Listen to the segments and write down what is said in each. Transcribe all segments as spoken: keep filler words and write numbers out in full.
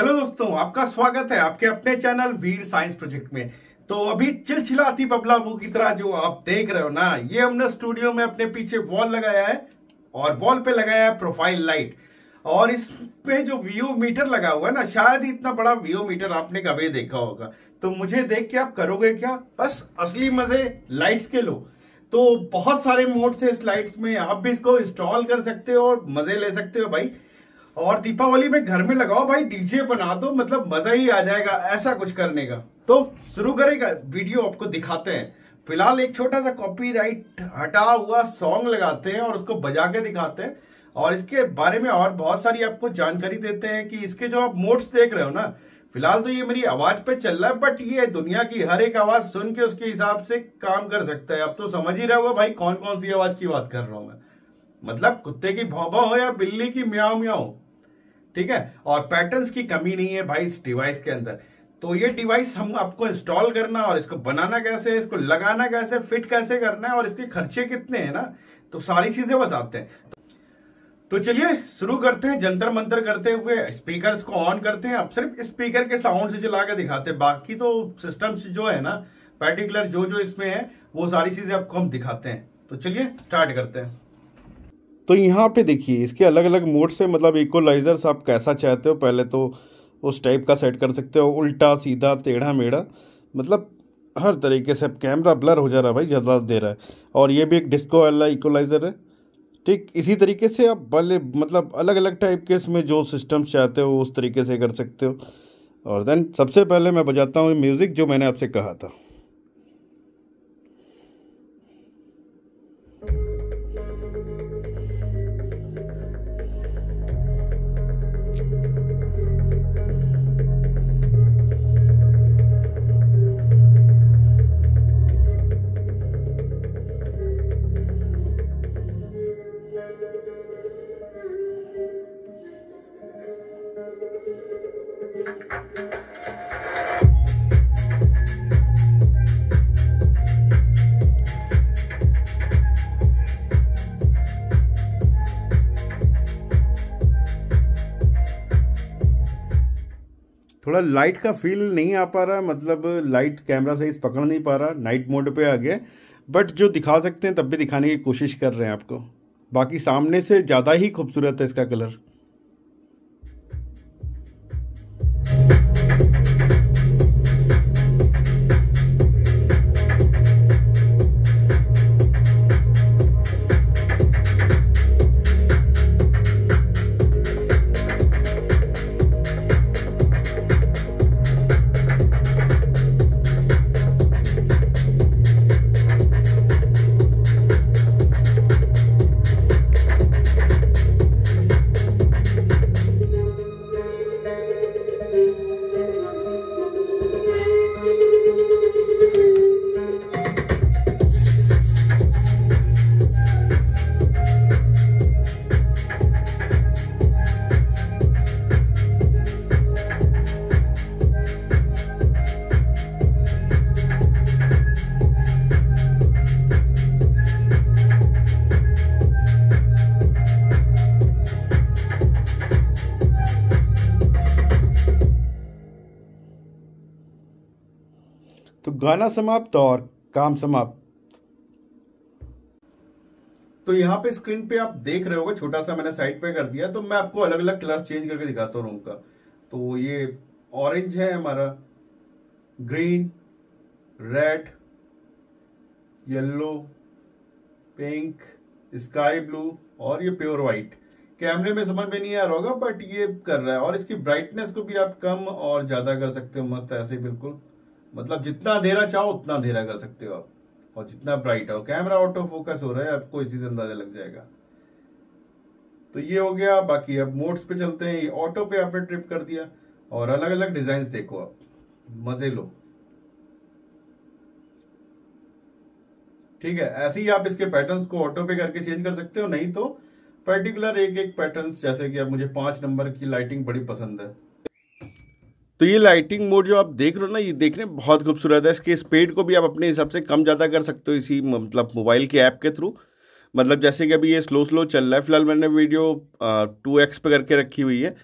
Hello दोस्तों, आपका स्वागत है आपके अपने चैनल वीर साइंस प्रोजेक्ट में। तो अभी चिलचिलाती बबलाबू की तरह जो आप देख रहे हो ना, ये हमने स्टूडियो में अपने पीछे वॉल लगाया है और वॉल पे लगाया है प्रोफाइल लाइट। और इस पे जो व्यू मीटर लगा हुआ है ना, शायद ही इतना बड़ा व्यू मीटर आपने कभी देखा होगा। तो मुझे देख के आप करोगे क्या, बस असली मजे लाइट्स के लो। तो बहुत सारे मोड्स है इस लाइट्स में, आप भी इसको इंस्टॉल कर सकते हो और मजे ले सकते हो भाई। और दीपावली में घर में लगाओ भाई, डीजे बना दो, मतलब मजा ही आ जाएगा ऐसा कुछ करने का। तो शुरू करेगा वीडियो, आपको दिखाते हैं। फिलहाल एक छोटा सा कॉपीराइट हटा हुआ सॉन्ग लगाते हैं और उसको बजा के दिखाते हैं, और इसके बारे में और बहुत सारी आपको जानकारी देते हैं कि इसके जो आप मोड्स देख रहे हो ना, फिलहाल तो ये मेरी आवाज पे चल रहा है, बट ये दुनिया की हर एक आवाज सुन के उसके हिसाब से काम कर सकता है। आप तो समझ ही रहे हो भाई कौन कौन सी आवाज की बात कर रहा हूं मैं, मतलब कुत्ते की भौंभौं हो या बिल्ली की म्याऊ म्याऊ, ठीक है। और पैटर्न्स की कमी नहीं है भाई इस डिवाइस के अंदर। तो ये डिवाइस हम आपको इंस्टॉल करना और इसको बनाना कैसे, इसको लगाना कैसे, फिट कैसे करना है और इसके खर्चे कितने हैं ना, तो सारी चीजें बताते हैं। तो चलिए शुरू करते हैं। जंतर मंतर करते हुए स्पीकर्स को ऑन करते हैं। आप सिर्फ स्पीकर के साउंड से चला के दिखाते हैं, बाकी तो सिस्टम से जो है ना पर्टिकुलर जो जो इसमें है वो सारी चीजें आपको हम दिखाते हैं। तो चलिए स्टार्ट करते हैं। तो यहाँ पे देखिए इसके अलग अलग मोड से, मतलब इक्वलाइजर्स आप कैसा चाहते हो पहले तो उस टाइप का सेट कर सकते हो, उल्टा सीधा टेढ़ा मेढ़ा, मतलब हर तरीके से। अब कैमरा ब्लर हो जा रहा है भाई, ज़्यादा दे रहा है। और ये भी एक डिस्को वाला इक्वलाइज़र है, ठीक। इसी तरीके से आप भले मतलब अलग अलग टाइप के इसमें जो सिस्टम चाहते हो उस तरीके से कर सकते हो। और देन सबसे पहले मैं बजाता हूँ म्यूज़िक जो मैंने आपसे कहा था। थोड़ा लाइट का फील नहीं आ पा रहा, मतलब लाइट कैमरा सही से पकड़ नहीं पा रहा, नाइट मोड पे आ गया, बट जो दिखा सकते हैं तब भी दिखाने की कोशिश कर रहे हैं आपको। बाकी सामने से ज़्यादा ही खूबसूरत है इसका कलर। तो गाना समाप्त और काम समाप्त। तो यहाँ पे स्क्रीन पे आप देख रहे होगा, छोटा सा मैंने साइड पे कर दिया। तो मैं आपको अलग अलग कलर चेंज करके दिखाता हूँ रूम का। तो ये ऑरेंज है हमारा, green, red, yellow, pink, sky blue और ये प्योर वाइट। कैमरे में समझ में नहीं आ रहा होगा बट ये कर रहा है। और इसकी ब्राइटनेस को भी आप कम और ज्यादा कर सकते हो, मस्त ऐसे बिल्कुल, मतलब जितना अंधेरा चाहो उतना अंधेरा कर सकते हो आप, और जितना ब्राइट हो। कैमरा ऑटो फोकस हो रहा है, आपको इसी से अंदाजा लग जाएगा। तो ये हो गया। बाकी अब मोड्स पे चलते हैं। ये ऑटो पे आपने ट्रिप कर दिया और अलग अलग डिजाइन देखो आप, मजे लो, ठीक है। ऐसे ही आप इसके पैटर्न्स को ऑटो पे करके चेंज कर सकते हो, नहीं तो पर्टिकुलर एक एक पैटर्न्स, जैसे कि अब मुझे पांच नंबर की लाइटिंग बड़ी पसंद है। तो ये लाइटिंग मोड जो आप देख रहे हो ना, ये देखने में बहुत खूबसूरत है। इसके स्पीड को भी आप अपने हिसाब से कम ज़्यादा कर सकते हो इसी मतलब मोबाइल के ऐप के थ्रू। मतलब जैसे कि अभी ये स्लो स्लो चल रहा है, फिलहाल मैंने वीडियो टू एक्स पे करके रखी हुई है।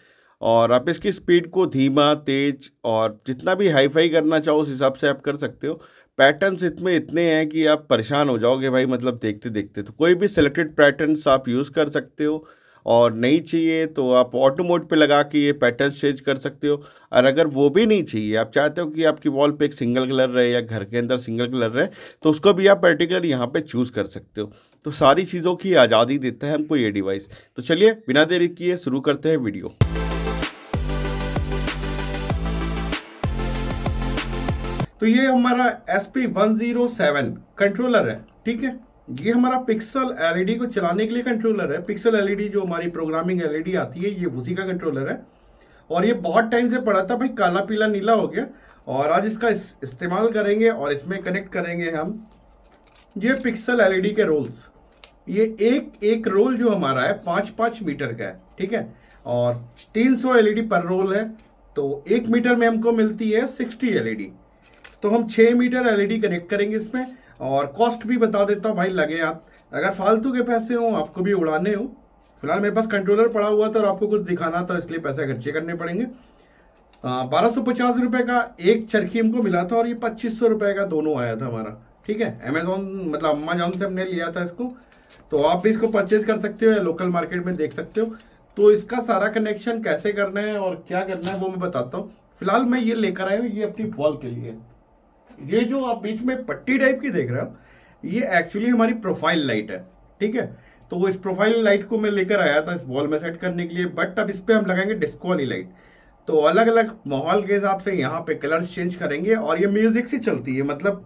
और आप इसकी स्पीड को धीमा, तेज और जितना भी हाई फाई करना चाहो उस हिसाब से आप कर सकते हो। पैटर्न्स इसमें इतने हैं कि आप परेशान हो जाओगे भाई, मतलब देखते देखते। तो कोई भी सिलेक्टेड पैटर्न्स आप यूज़ कर सकते हो, और नहीं चाहिए तो आप ऑटो मोड पे लगा के ये पैटर्न्स चेंज कर सकते हो। और अगर वो भी नहीं चाहिए, आप चाहते हो कि आपकी वॉल पे एक सिंगल कलर रहे या घर के अंदर सिंगल कलर रहे, तो उसको भी आप पर्टिकुलर यहाँ पे चूज़ कर सकते हो। तो सारी चीज़ों की आज़ादी देता है हमको ये डिवाइस। तो चलिए बिना देरी किए शुरू करते हैं वीडियो। तो ये हमारा S P one zero seven controller है, ठीक है। ये हमारा पिक्सल एलईडी को चलाने के लिए कंट्रोलर है। पिक्सल एलईडी जो हमारी प्रोग्रामिंग एलईडी आती है, ये उसी का कंट्रोलर है। और ये बहुत टाइम से पड़ा था भाई, काला पीला नीला हो गया, और आज इसका इस, इस्तेमाल करेंगे और इसमें कनेक्ट करेंगे हम ये पिक्सल एलईडी के रोल्स। ये एक एक रोल जो हमारा है पाँच पाँच मीटर का है, ठीक है। और तीन सौ एलईडी पर रोल है, तो एक मीटर में हमको मिलती है सिक्सटी एलईडी। तो हम छः मीटर एलईडी कनेक्ट करेंगे इसमें। और कॉस्ट भी बता देता हूँ भाई, लगे आप अगर फालतू के पैसे हो, आपको भी उड़ाने हो। फिलहाल मेरे पास कंट्रोलर पड़ा हुआ था और आपको कुछ दिखाना था, इसलिए पैसे खर्चे करने पड़ेंगे। बारह सौ पचास रुपये का एक चरखी हमको मिला था, और ये पच्चीस सौ रुपये का दोनों आया था हमारा, ठीक है। अमेजोन मतलब अमेजोन से हमने लिया था इसको। तो आप भी इसको परचेज कर सकते हो या लोकल मार्केट में देख सकते हो। तो इसका सारा कनेक्शन कैसे करना है और क्या करना है वो मैं बताता हूँ। फिलहाल मैं ये लेकर आया हूँ, ये अपनी वॉल के लिए। ये जो आप बीच में पट्टी टाइप की देख रहे हो, ये एक्चुअली हमारी प्रोफाइल लाइट है, ठीक है। तो इस प्रोफाइल लाइट को मैं लेकर आया था इस वॉल में सेट करने के लिए, बट अब इस पर हम लगाएंगे डिस्को वाली लाइट। तो अलग अलग माहौल के हिसाब से यहाँ पे कलर्स चेंज करेंगे, और ये म्यूजिक से चलती है। मतलब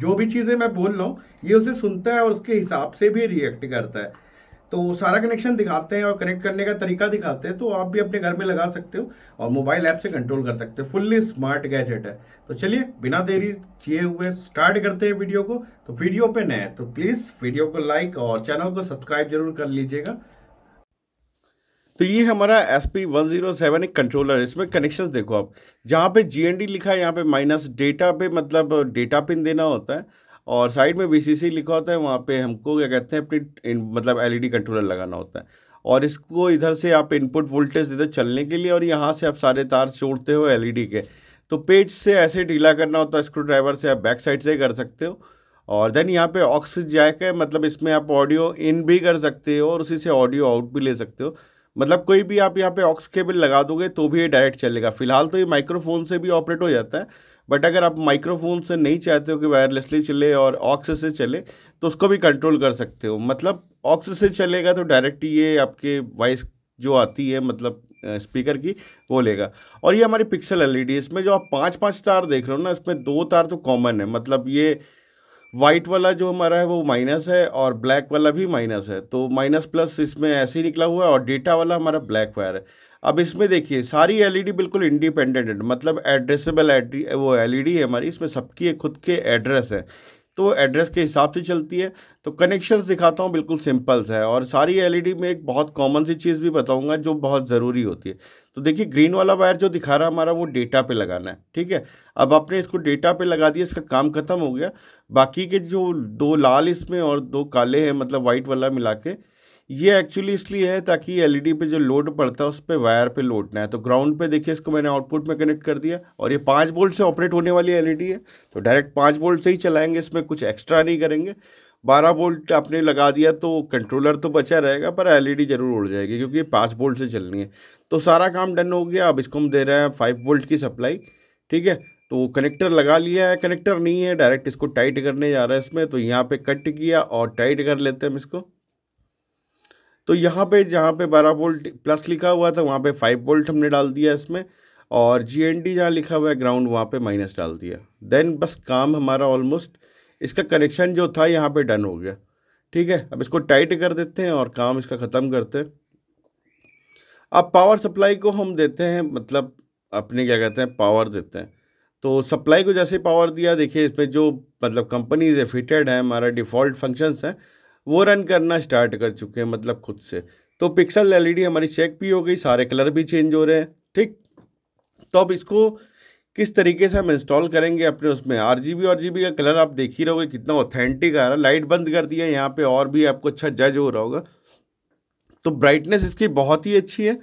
जो भी चीज़ें मैं बोल रहा हूँ ये उसे सुनता है और उसके हिसाब से भी रिएक्ट करता है। तो सारा कनेक्शन दिखाते हैं और कनेक्ट करने का तरीका दिखाते हैं। तो आप भी अपने घर में लगा सकते हो और मोबाइल ऐप से कंट्रोल कर सकते हो। फुल्ली स्मार्ट गैजेट है। तो चलिए बिना देरी किए हुए स्टार्ट करते हैं वीडियो को। तो वीडियो पे नए तो प्लीज़ वीडियो को लाइक और चैनल को सब्सक्राइब जरूर कर लीजिएगा। तो ये हमारा S P one zero seven एक कंट्रोलर है। इसमें कनेक्शंस देखो आप, जहाँ पे जी एन डी लिखा है यहाँ पे माइनस डेटा पे मतलब डेटा पिन देना होता है, और साइड में वी सी सी लिखा होता है, वहाँ पे हमको क्या कहते हैं अपनी मतलब एलईडी कंट्रोलर लगाना होता है। और इसको इधर से आप इनपुट वोल्टेज देते हो चलने के लिए, और यहाँ से आप सारे तार छोड़ते हो एलईडी के। तो पेज से ऐसे ढीला करना होता है, स्क्रू ड्राइवर से आप बैक साइड से कर सकते हो। और देन यहाँ पे ऑक्स जैक है, मतलब इसमें आप ऑडियो इन भी कर सकते हो और उसी से ऑडियो आउट भी ले सकते हो। मतलब कोई भी आप यहाँ पे ऑक्स केबल लगा दोगे तो भी ये डायरेक्ट चलेगा। फिलहाल तो ये माइक्रोफोन से भी ऑपरेट हो जाता है, बट अगर आप माइक्रोफोन से नहीं चाहते हो कि वायरलेसली चले और ऑक्स से चले, तो उसको भी कंट्रोल कर सकते हो। मतलब ऑक्स से चलेगा तो डायरेक्ट ये आपके वॉइस जो आती है मतलब स्पीकर की वो लेगा। और ये हमारी पिक्सल एलईडी, इसमें जो आप पाँच पाँच तार देख रहे हो ना, इसमें दो तार तो कॉमन है। मतलब ये वाइट वाला जो हमारा है वो माइनस है, और ब्लैक वाला भी माइनस है। तो माइनस प्लस इसमें ऐसे ही निकला हुआ है, और डेटा वाला हमारा ब्लैक वायर है। अब इसमें देखिए सारी एलईडी बिल्कुल इंडिपेंडेंट है, मतलब एड्रेसेबल वो एलईडी है हमारी। इसमें सबकी खुद के एड्रेस है, तो एड्रेस के हिसाब से चलती है। तो कनेक्शंस दिखाता हूँ, बिल्कुल सिंपल है। और सारी एलईडी में एक बहुत कॉमन सी चीज़ भी बताऊँगा जो बहुत ज़रूरी होती है। तो देखिए ग्रीन वाला वायर जो दिखा रहा है हमारा, वो डेटा पे लगाना है, ठीक है। अब आपने इसको डेटा पे लगा दिया, इसका काम खत्म हो गया। बाकी के जो दो लाल इसमें और दो काले हैं, मतलब वाइट वाला मिला के, ये एक्चुअली इसलिए है ताकि एलईडी पे जो लोड पड़ता है उस पर वायर पे लोडना है। तो ग्राउंड पे देखिए इसको मैंने आउटपुट में कनेक्ट कर दिया, और ये पाँच वोल्ट से ऑपरेट होने वाली एलईडी है। तो डायरेक्ट पाँच वोल्ट से ही चलाएंगे, इसमें कुछ एक्स्ट्रा नहीं करेंगे। बारह वोल्ट आपने लगा दिया तो कंट्रोलर तो बचा रहेगा, पर एलईडी जरूर उड़ जाएगी क्योंकि पाँच वोल्ट से चलनी है। तो सारा काम डन हो गया। अब इसको हम दे रहे हैं फाइव वोल्ट की सप्लाई, ठीक है। तो कनेक्टर लगा लिया है, कनेक्टर नहीं है, डायरेक्ट इसको टाइट करने जा रहा है इसमें। तो यहाँ पे कट किया और टाइट कर लेते हैं हम इसको। तो यहाँ पे जहाँ पे बारह वोल्ट प्लस लिखा हुआ था वहाँ पे फाइव वोल्ट हमने डाल दिया इसमें, और जी एन डी जहाँ लिखा हुआ है ग्राउंड वहाँ पे माइनस डाल दिया। देन बस काम हमारा ऑलमोस्ट, इसका कनेक्शन जो था यहाँ पे डन हो गया, ठीक है। अब इसको टाइट कर देते हैं और काम इसका ख़त्म करते हैं। अब पावर सप्लाई को हम देते हैं, मतलब अपने क्या कहते हैं पावर देते हैं। तो सप्लाई को जैसे पावर दिया, देखिए इसमें जो मतलब कंपनीज है फिटेड है, हमारा डिफ़ॉल्ट फंक्शंस हैं वो रन करना स्टार्ट कर चुके हैं, मतलब खुद से। तो पिक्सल एलईडी हमारी चेक भी हो गई, सारे कलर भी चेंज हो रहे हैं, ठीक। तो अब इसको किस तरीके से हम इंस्टॉल करेंगे अपने उसमें, आरजीबी आरजीबी का कलर आप देख ही रहोगे कितना ऑथेंटिक आ रहा है। लाइट बंद कर दिया यहाँ पे और भी आपको अच्छा जज हो रहा होगा। तो ब्राइटनेस इसकी बहुत ही अच्छी है,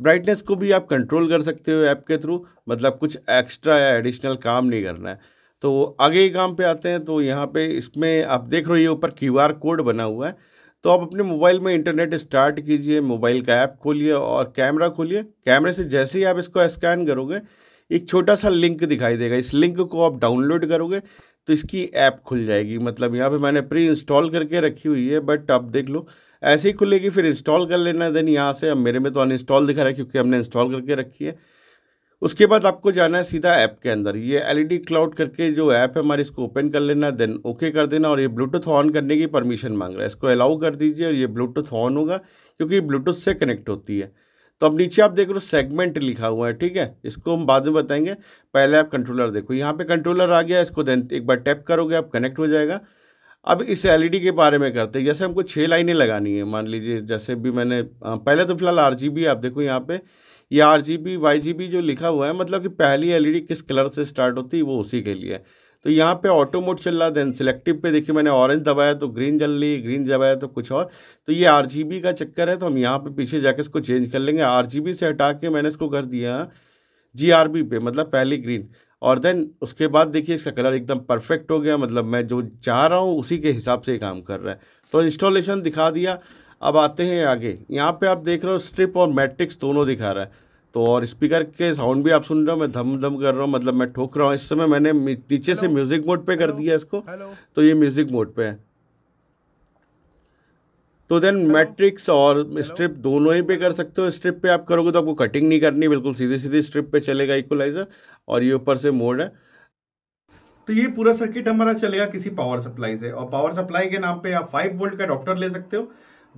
ब्राइटनेस को भी आप कंट्रोल कर सकते हो ऐप के थ्रू, मतलब कुछ एक्स्ट्रा या एडिशनल काम नहीं करना है। तो आगे के काम पे आते हैं। तो यहाँ पे इसमें आप देख रहे हो ये ऊपर क्यू आर कोड बना हुआ है, तो आप अपने मोबाइल में इंटरनेट स्टार्ट कीजिए, मोबाइल का ऐप खोलिए और कैमरा खोलिए। कैमरे से जैसे ही आप इसको स्कैन करोगे एक छोटा सा लिंक दिखाई देगा, इस लिंक को आप डाउनलोड करोगे तो इसकी ऐप खुल जाएगी। मतलब यहाँ पे मैंने प्री इंस्टॉल करके रखी हुई है, बट आप देख लो ऐसे ही खुलेगी, फिर इंस्टॉल कर लेना है। देन यहाँ से, अब मेरे में तो अनइंस्टॉल दिखा रहा है क्योंकि हमने इंस्टॉल करके रखी है। उसके बाद आपको जाना है सीधा ऐप के अंदर, ये एलईडी क्लाउड करके जो ऐप है हमारी इसको ओपन कर लेना, देन ओके कर देना। और ये ब्लूटूथ ऑन करने की परमिशन मांग रहा है, इसको अलाउ कर दीजिए और ये ब्लूटूथ ऑन होगा क्योंकि ब्लूटूथ से कनेक्ट होती है। तो अब नीचे आप देख रहे हो सेगमेंट लिखा हुआ है, ठीक है, इसको हम बाद में बताएंगे, पहले आप कंट्रोलर देखो। यहाँ पर कंट्रोलर आ गया, इसको देन एक बार टैप करोगे आप कनेक्ट हो जाएगा। अब इस एलईडी के बारे में करते हैं, जैसे हमको छः लाइनें लगानी है मान लीजिए, जैसे भी मैंने पहले तो फिलहाल आरजीबी आप देखो यहाँ पे, ये आरजीबी वाईजीबी जो लिखा हुआ है मतलब कि पहली एलईडी किस कलर से स्टार्ट होती है वो उसी के लिए है। तो यहाँ पे ऑटो मोड चल रहा, देन सिलेक्टिव पे देखिए मैंने ऑरेंज दबाया तो ग्रीन जल रही, ग्रीन दबाया तो कुछ और, तो ये आरजीबी का चक्कर है। तो हम यहाँ पे पीछे जाके इसको चेंज कर लेंगे, आरजीबी से हटा के मैंने इसको कर दिया जीआरबी पे, मतलब पहली ग्रीन, और देन उसके बाद देखिए इसका कलर एकदम परफेक्ट हो गया, मतलब मैं जो चाह रहा हूँ उसी के हिसाब से काम कर रहा है। तो इंस्टॉलेशन दिखा दिया। अब आते हैं आगे, यहाँ पे आप देख रहे हो स्ट्रिप और मैट्रिक्स दोनों दिखा रहा है। तो और स्पीकर के साउंड भी आप सुन रहे हो, मैं धम धम कर रहा हूँ, मतलब मैं ठोक रहा हूँ इस समय। मैंने नीचे से म्यूजिक मोड पे कर दिया इसको, तो ये म्यूजिक मोड पे है। तो देन मैट्रिक्स और स्ट्रिप दोनों ही पे कर सकते हो। स्ट्रिप पे आप करोगे तो आपको कटिंग नहीं करनी, बिल्कुल सीधी सीधी स्ट्रिप पे चलेगा इक्वलाइजर, और ये ऊपर से मोड है। तो ये पूरा सर्किट हमारा चलेगा किसी पावर सप्लाई से, और पावर सप्लाई के नाम पे आप फाइव वोल्ट का अडॉप्टर ले सकते हो।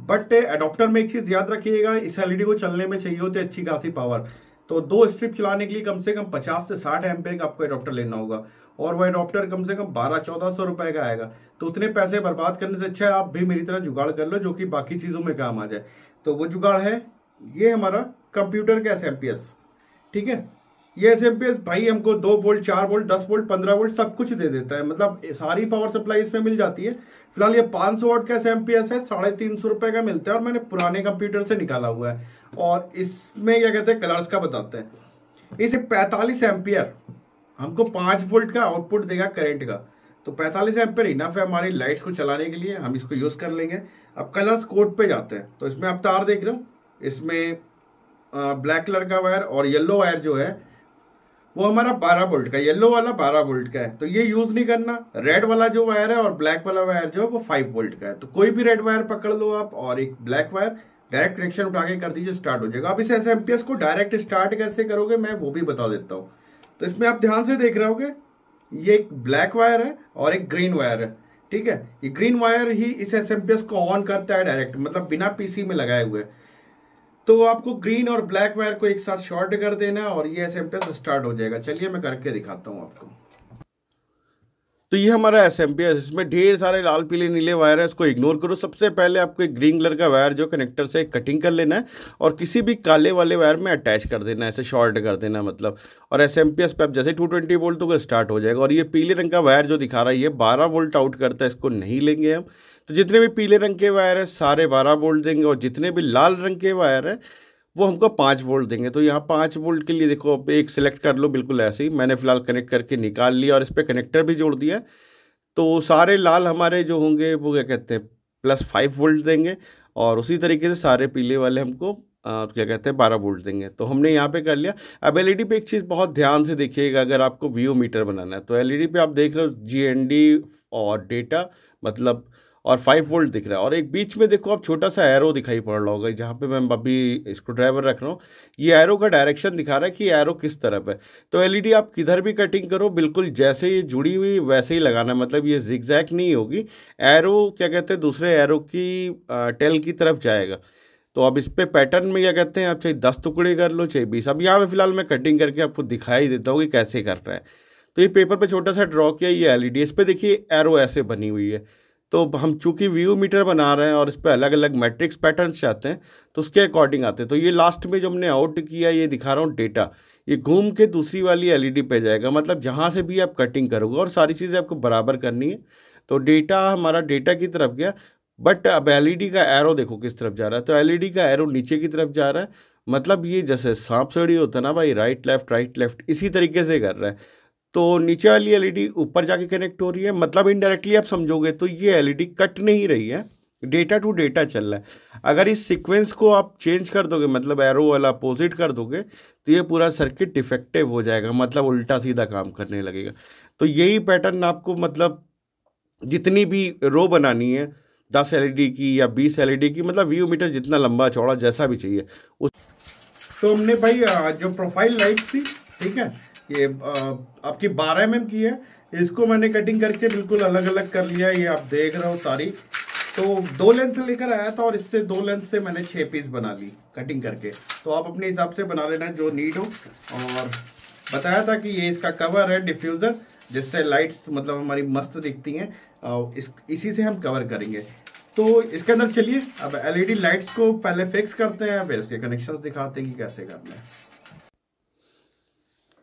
बट अडॉप्टर में एक चीज़ याद रखिएगा, इस एलईडी को चलने में चाहिए होती है अच्छी खासी पावर। तो दो स्ट्रिप चलाने के लिए कम से कम पचास से साठ एम्पीयर का आपको अडॉप्टर लेना होगा, और वह अडॉप्टर कम से कम बारह चौदह सौ रुपए का आएगा। तो उतने पैसे बर्बाद करने से अच्छा है आप भी मेरी तरह जुगाड़ कर लो जो कि बाकी चीज़ों में काम आ जाए। तो वो जुगाड़ है ये हमारा कंप्यूटर का एस एम पी एस, ठीक है। ये एस एम पी एस भाई हमको दो वोल्ट, चार वोल्ट, दस वोल्ट, पंद्रह वोल्ट सब कुछ दे देता है, मतलब सारी पावर सप्लाई इसमें मिल जाती है। फिलहाल ये पाँच सौ वाट का एस एम पी एस है, साढ़े तीन सौ रुपये का मिलता है, और मैंने पुराने कंप्यूटर से निकाला हुआ है। और इसमें क्या कहते हैं कलर्स का बताते हैं, इसे पैंतालीस एम्पियर हमको पाँच वोल्ट का आउटपुट देगा करंट का। तो पैंतालीस एम्पियर इनफ है हमारी लाइट्स को चलाने के लिए, हम इसको यूज़ कर लेंगे। अब कलर्स कोड पे जाते हैं, तो इसमें आप तार देख रहे हो, इसमें ब्लैक कलर का वायर और येलो वायर जो है वो हमारा बारह वोल्ट का, येलो वाला बारह वोल्ट का है, तो ये यूज़ नहीं करना। रेड वाला जो वायर है और ब्लैक वाला वायर जो है वो फाइव वोल्ट का है, तो कोई भी रेड वायर पकड़ लो आप और एक ब्लैक वायर, डायरेक्ट कनेक्शन उठा के कर दीजिए, स्टार्ट हो जाएगा। आप इस एस एम पी एस को डायरेक्ट स्टार्ट कैसे करोगे मैं वो भी बता देता हूँ। तो इसमें आप ध्यान से देख रहे होगे, ये एक ब्लैक वायर है और एक ग्रीन वायर है, ठीक है। ये ग्रीन वायर ही इस एस एम पी एस को ऑन करता है डायरेक्ट, मतलब बिना पीसी में लगाए हुए। तो आपको ग्रीन और ब्लैक वायर को एक साथ शॉर्ट कर देना और ये S M P S start हो जाएगा। चलिए मैं करके दिखाता हूँ आपको। तो ये हमारा एस एम पी एस, इसमें ढेर सारे लाल पीले नीले वायर है, इसको इग्नोर करो। सबसे पहले आपको एक ग्रीन कलर का वायर जो कनेक्टर से कटिंग कर लेना है और किसी भी काले वाले वायर में अटैच कर देना है, ऐसे शॉर्ट कर देना मतलब। और एस एम पी एस पे आप जैसे दो सौ बीस वोल्ट तो स्टार्ट हो जाएगा। और ये पीले रंग का वायर जो दिखा रहा है ये बारह वोल्ट आउट करता है, इसको नहीं लेंगे हम। तो जितने भी पीले रंग के वायर है सारे बारह वोल्ट देंगे, और जितने भी लाल रंग के वायर है वो हमको पाँच वोल्ट देंगे। तो यहाँ पाँच वोल्ट के लिए देखो आप एक सिलेक्ट कर लो, बिल्कुल ऐसे ही मैंने फ़िलहाल कनेक्ट करके निकाल लिया और इस पर कनेक्टर भी जोड़ दिया। तो सारे लाल हमारे जो होंगे वो क्या कहते हैं प्लस फाइव वोल्ट देंगे, और उसी तरीके से सारे पीले वाले हमको आ, क्या कहते हैं बारह वोल्ट देंगे। तो हमने यहाँ पे कर लिया। अब एल ई डी पर एक चीज़ बहुत ध्यान से देखिएगा, अगर आपको वी यू मीटर बनाना है तो एल ई डी पर आप देख रहे हो जी एन डी और डेटा मतलब और फाइव वोल्ट दिख रहा है, और एक बीच में देखो आप छोटा सा एरो दिखाई पड़ रहा होगा जहाँ पे मैं अभी स्क्रू ड्राइवर रख रहा हूँ। ये एरो का डायरेक्शन दिखा रहा है कि एरो किस तरफ है। तो एलईडी आप किधर भी कटिंग करो बिल्कुल जैसे ये जुड़ी हुई वैसे ही लगाना, मतलब ये जिगजैग नहीं होगी, एरो क्या कहते हैं दूसरे एरो की टेल की तरफ जाएगा। तो अब इस पर पैटर्न में क्या कहते हैं आप चाहे दस टुकड़े कर लो चाहे बीस। अब यहाँ पर फिलहाल मैं कटिंग करके आपको दिखाई देता हूँ कि कैसे कर रहा है। तो ये पेपर पर छोटा सा ड्रॉ किया ये एलईडी, इस पर देखिए एरो ऐसे बनी हुई है। तो हम चूंकि व्यू मीटर बना रहे हैं और इस पर अलग अलग मैट्रिक्स पैटर्न चाहते हैं तो उसके अकॉर्डिंग आते हैं। तो ये लास्ट में जो हमने आउट किया ये दिखा रहा हूँ डेटा, ये घूम के दूसरी वाली एलईडी पे जाएगा, मतलब जहाँ से भी आप कटिंग करोगे और सारी चीज़ें आपको बराबर करनी है। तो डेटा हमारा डेटा की तरफ गया, बट अब एलईडी का एरो देखो किस तरफ जा रहा है। तो एलईडी का एरो नीचे की तरफ जा रहा है मतलब ये जैसे सांप सीढ़ी होता है ना भाई, राइट लेफ्ट राइट लेफ्ट इसी तरीके से कर रहा है। तो नीचे वाली एलईडी ऊपर जाके कनेक्ट हो रही है, मतलब इनडायरेक्टली आप समझोगे तो ये एलईडी कट नहीं रही है, डेटा टू डेटा चल रहा है। अगर इस सीक्वेंस को आप चेंज कर दोगे, मतलब एरो वाला अपोजिट कर दोगे, तो ये पूरा सर्किट डिफेक्टिव हो जाएगा, मतलब उल्टा सीधा काम करने लगेगा। तो यही पैटर्न आपको मतलब जितनी भी रो बनानी है दस एलईडी की या बीस एलईडी की, मतलब व्यू मीटर जितना लंबा चौड़ा जैसा भी चाहिए उस। तो हमने भाई जो प्रोफाइल लाइट थी, ठीक है, ये आपकी बारह एम एम की है, इसको मैंने कटिंग करके बिल्कुल अलग अलग कर लिया, ये आप देख रहे हो सारी। तो दो लेंथ से लेकर आया था और इससे दो लेंथ से मैंने छः पीस बना ली कटिंग करके। तो आप अपने हिसाब से बना लेना जो नीड हो। और बताया था कि ये इसका कवर है डिफ्यूज़र, जिससे लाइट्स मतलब हमारी मस्त दिखती हैं, इस इसी से हम कवर करेंगे। तो इसके अंदर चलिए अब एलईडी लाइट्स को पहले फिक्स करते हैं, फिर उसके कनेक्शंस दिखाते हैं कि कैसे करना है।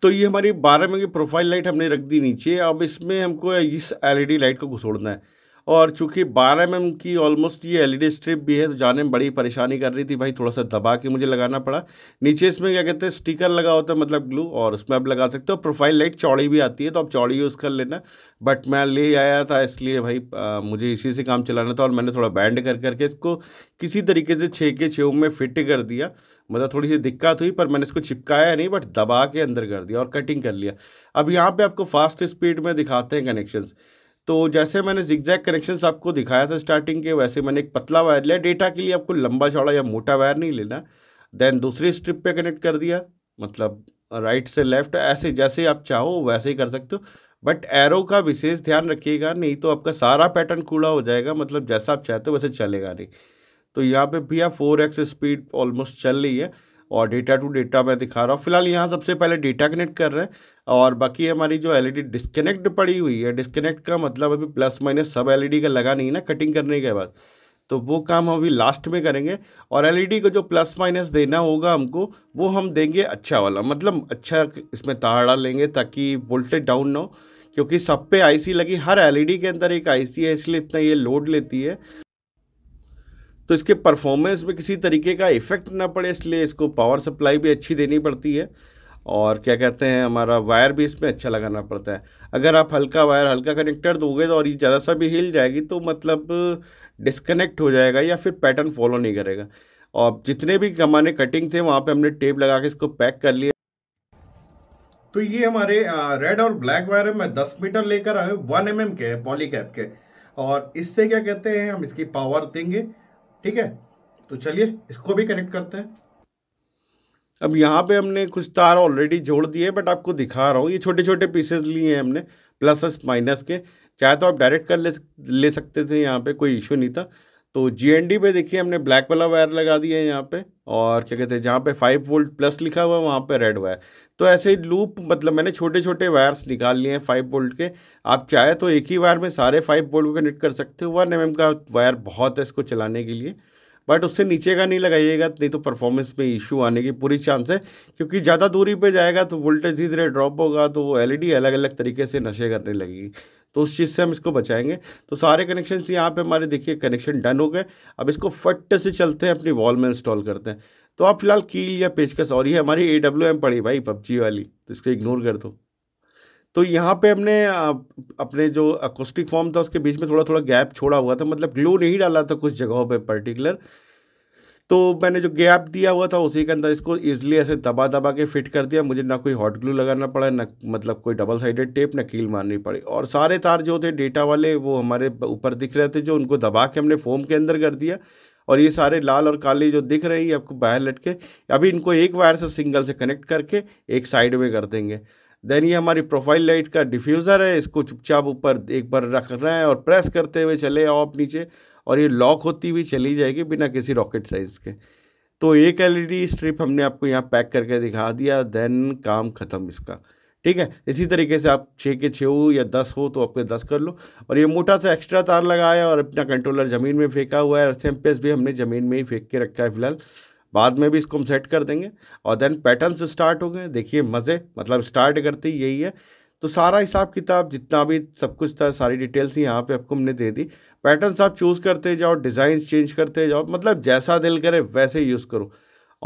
तो ये हमारी बारह में की प्रोफाइल लाइट हमने रख दी नीचे। अब इसमें हमको इस एलईडी लाइट को घुसोड़ना है, और चूंकि बारह एम एम की ऑलमोस्ट ये एलईडी स्ट्रिप भी है, तो जाने में बड़ी परेशानी कर रही थी भाई, थोड़ा सा दबा के मुझे लगाना पड़ा। नीचे इसमें क्या कहते हैं स्टिकर लगा होता है, मतलब ग्लू, और उसमें आप लगा सकते हो। प्रोफाइल लाइट चौड़ी भी आती है तो आप चौड़ी यूज़ कर लेना, बट मैं ले आया था इसलिए भाई आ, मुझे इसी से काम चलाना था। और मैंने थोड़ा बैंड कर करके इसको किसी तरीके से छः के छः में फिट कर दिया, मतलब थोड़ी सी दिक्कत हुई पर मैंने इसको चिपकाया नहीं, बट दबा के अंदर कर दिया और कटिंग कर लिया। अब यहाँ पर आपको फास्ट स्पीड में दिखाते हैं कनेक्शंस। तो जैसे मैंने जिगजैग कनेक्शंस आपको दिखाया था स्टार्टिंग के, वैसे मैंने एक पतला वायर लिया। डेटा के लिए आपको लंबा चौड़ा या मोटा वायर नहीं लेना। देन दूसरी स्ट्रिप पे कनेक्ट कर दिया, मतलब राइट से लेफ्ट, ऐसे जैसे आप चाहो वैसे ही कर सकते हो। बट एरो का विशेष ध्यान रखिएगा, नहीं तो आपका सारा पैटर्न कूड़ा हो जाएगा, मतलब जैसा आप चाहते हो वैसे चलेगा नहीं। तो यहाँ पर भैया फोर एक्स स्पीड ऑलमोस्ट चल रही है, और डेटा टू डेटा मैं दिखा रहा हूँ। फिलहाल यहाँ सबसे पहले डेटा कनेक्ट कर रहे हैं, और बाकी हमारी जो एलईडी डिस्कनेक्ट पड़ी हुई है, डिस्कनेक्ट का मतलब अभी प्लस माइनस सब एलईडी का लगा नहीं ना कटिंग करने के बाद, तो वो काम हम अभी लास्ट में करेंगे। और एलईडी को जो प्लस माइनस देना होगा हमको, वो हम देंगे अच्छा वाला, मतलब अच्छा इसमें तार डालेंगे ताकि वोल्टेज डाउन ना हो, क्योंकि सब पे आई सी लगी, हर एलईडी के अंदर एक आई सी है, इसलिए इतना ये लोड लेती है। तो इसके परफॉर्मेंस में किसी तरीके का इफ़ेक्ट ना पड़े, इसलिए इसको पावर सप्लाई भी अच्छी देनी पड़ती है, और क्या कहते हैं हमारा वायर भी इसमें अच्छा लगाना पड़ता है। अगर आप हल्का वायर हल्का कनेक्टर दोगे तो और ये ज़रा सा भी हिल जाएगी तो मतलब डिस्कनेक्ट हो जाएगा या फिर पैटर्न फॉलो नहीं करेगा। और जितने भी हमारे कटिंग थे वहाँ पे हमने टेप लगा के इसको पैक कर लिया। तो ये हमारे रेड और ब्लैक वायर में दस मीटर लेकर आए, वन एम एम के पॉलीकैप के, और इससे क्या कहते हैं हम इसकी पावर देंगे, ठीक है। तो चलिए इसको भी कनेक्ट करते हैं। अब यहाँ पे हमने कुछ तार ऑलरेडी जोड़ दिए, बट आपको दिखा रहा हूँ ये छोटे छोटे पीसेस लिए हैं हमने प्लस माइनस के, चाहे तो आप डायरेक्ट कर ले ले सकते थे, यहाँ पे कोई इशू नहीं था। तो जीएनडी पे देखिए हमने ब्लैक वाला वायर लगा दिया है यहाँ पे, और क्या कहते हैं जहाँ पे फाइव वोल्ट प्लस लिखा हुआ है वहाँ पे रेड वायर। तो ऐसे ही लूप मतलब मैंने छोटे छोटे वायर्स निकाल लिए हैं फाइव वोल्ट के। आप चाहे तो एक ही वायर में सारे फाइव वोल्ट को कनेक्ट कर सकते हो, वन एम एम का वायर बहुत है इसको चलाने के लिए, बट उससे नीचे का नहीं लगाइएगा, नहीं तो परफॉर्मेंस में इशू आने की पूरी चांस है, क्योंकि ज़्यादा दूरी पे जाएगा तो वोल्टेज धीरे धीरे ड्रॉप होगा, तो वो एलईडी अलग अलग तरीके से नशे करने लगेगी, तो उस चीज़ से हम इसको बचाएंगे। तो सारे कनेक्शन यहाँ पे हमारे देखिए कनेक्शन डन हो गए। अब इसको फट से चलते हैं अपनी वॉल में इंस्टॉल करते हैं। तो आप फिलहाल कील या पेचकस, और ये हमारी ए डब्ल्यू एम पड़ी भाई पबजी वाली, तो इसको इग्नोर कर दो। तो यहाँ पे हमने अपने जो अकोस्टिक फॉर्म था उसके बीच में थोड़ा थोड़ा गैप छोड़ा हुआ था, मतलब ग्लू नहीं डाला था कुछ जगहों पे पर्टिकुलर, तो मैंने जो गैप दिया हुआ था उसी के अंदर इसको ईजिली ऐसे दबा दबा के फिट कर दिया। मुझे ना कोई हॉट ग्लू लगाना पड़ा, ना मतलब कोई डबल साइडेड टेप, ना कील मारनी पड़ी। और सारे तार जो थे डेटा वाले वो हमारे ऊपर दिख रहे थे, जो उनको दबा के हमने फोम के अंदर कर दिया। और ये सारे लाल और काले जो दिख रही है आपको बाहर लटके, अभी इनको एक वायर से सिंगल से कनेक्ट करके एक साइड में कर देंगे। देन ये हमारी प्रोफाइल लाइट का डिफ्यूज़र है, इसको चुपचाप ऊपर एक बार रख रहे हैं और प्रेस करते हुए चले आओ आप नीचे, और ये लॉक होती हुई चली जाएगी बिना किसी रॉकेट साइंस के। तो एक एलईडी स्ट्रिप हमने आपको यहाँ पैक करके दिखा दिया, देन काम ख़त्म इसका, ठीक है। इसी तरीके से आप छः के छः हो या दस हो तो आपके दस कर लो। और ये मोटा सा एक्स्ट्रा तार लगाया और अपना कंट्रोलर ज़मीन में फेंका हुआ है, एसएमपीएस भी हमने ज़मीन में ही फेंक के रखा है फिलहाल, बाद में भी इसको हम सेट कर देंगे। और देन पैटर्न्स स्टार्ट हो गए, देखिए मज़े, मतलब स्टार्ट करते ही यही है। तो सारा हिसाब किताब जितना भी सब कुछ था, सारी डिटेल्स यहाँ पे आपको हमने दे दी। पैटर्न्स आप चूज़ करते जाओ, डिज़ाइन चेंज करते जाओ, मतलब जैसा दिल करे वैसे यूज़ करो।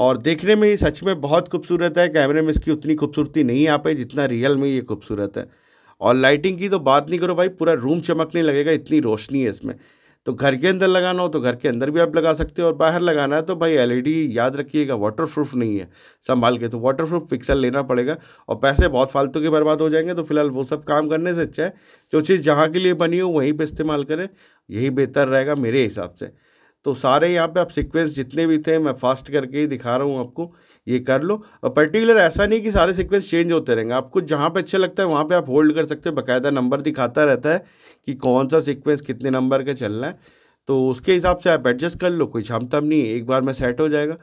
और देखने में ये सच में बहुत खूबसूरत है। कैमरे में इसकी उतनी खूबसूरती नहीं आ पाई जितना रियल में ये खूबसूरत है। और लाइटिंग की तो बात नहीं करो भाई, पूरा रूम चमकने लगेगा, इतनी रोशनी है इसमें। तो घर के अंदर लगाना हो तो घर के अंदर भी आप लगा सकते हो, और बाहर लगाना है तो भाई एलईडी याद रखिएगा वाटरप्रूफ नहीं है, संभाल के। तो वाटरप्रूफ पिक्सल लेना पड़ेगा और पैसे बहुत फालतू के बर्बाद हो जाएंगे। तो फिलहाल वो सब काम करने से अच्छा है जो चीज़ जहाँ के लिए बनी हो वहीं पे इस्तेमाल करें, यही बेहतर रहेगा मेरे हिसाब से। तो सारे यहाँ पे आप सीक्वेंस जितने भी थे मैं फास्ट करके ही दिखा रहा हूँ आपको, ये कर लो। और पर्टिकुलर ऐसा नहीं कि सारे सीक्वेंस चेंज होते रहेंगे, आपको जहाँ पे अच्छा लगता है वहाँ पे आप होल्ड कर सकते हो। बकायदा नंबर दिखाता रहता है कि कौन सा सीक्वेंस कितने नंबर का चलना है, तो उसके हिसाब से आप एडजस्ट कर लो, कोई छामताम नहीं, एक बार में सेट हो जाएगा।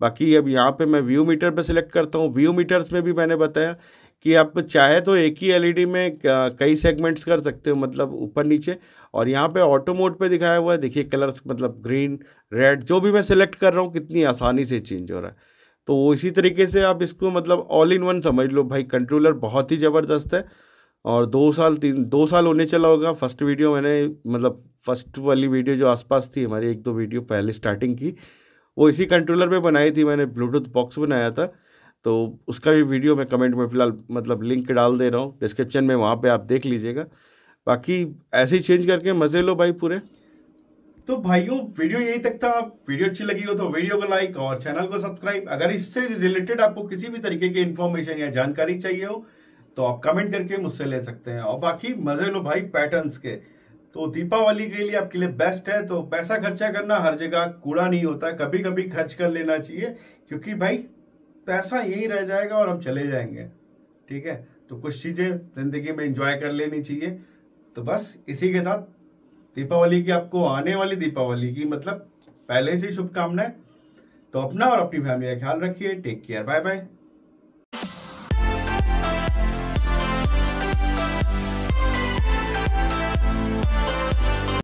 बाकी अब यहाँ पर मैं व्यू मीटर पर सिलेक्ट करता हूँ। व्यू मीटर्स में भी मैंने बताया कि आप चाहे तो एक ही एलईडी में कई सेगमेंट्स कर सकते हो, मतलब ऊपर नीचे। और यहाँ पे ऑटो मोड पे दिखाया हुआ है, देखिए कलर्स मतलब ग्रीन रेड जो भी मैं सेलेक्ट कर रहा हूँ कितनी आसानी से चेंज हो रहा है। तो इसी तरीके से आप इसको मतलब ऑल इन वन समझ लो भाई। कंट्रोलर बहुत ही ज़बरदस्त है, और दो साल तीन दो साल होने चला होगा। फर्स्ट वीडियो मैंने मतलब फर्स्ट वाली वीडियो जो आसपास थी हमारी, एक दो वीडियो पहले स्टार्टिंग की, वो इसी कंट्रोलर पर बनाई थी मैंने, ब्लूटूथ बॉक्स बनाया था। तो उसका भी वीडियो मैं कमेंट में फ़िलहाल मतलब लिंक डाल दे रहा हूँ डिस्क्रिप्शन में, वहाँ पे आप देख लीजिएगा। बाकी ऐसे ही चेंज करके मज़े लो भाई पूरे। तो भाइयों वीडियो यही तक था। वीडियो अच्छी लगी हो तो वीडियो को लाइक और चैनल को सब्सक्राइब। अगर इससे रिलेटेड आपको किसी भी तरीके की इन्फॉर्मेशन या जानकारी चाहिए हो तो आप कमेंट करके मुझसे ले सकते हैं। और बाकी मज़े लो भाई पैटर्न्स के। तो दीपावली के लिए आपके लिए बेस्ट है। तो पैसा खर्चा करना हर जगह कूड़ा नहीं होता, कभी कभी खर्च कर लेना चाहिए, क्योंकि भाई पैसा यही रह जाएगा और हम चले जाएंगे, ठीक है। तो कुछ चीज़ें ज़िंदगी में एंजॉय कर लेनी चाहिए। तो बस इसी के साथ दीपावली की, आपको आने वाली दीपावली की मतलब पहले से ही शुभकामनाएं। तो अपना और अपनी फैमिली का ख्याल रखिए। Take care, bye bye.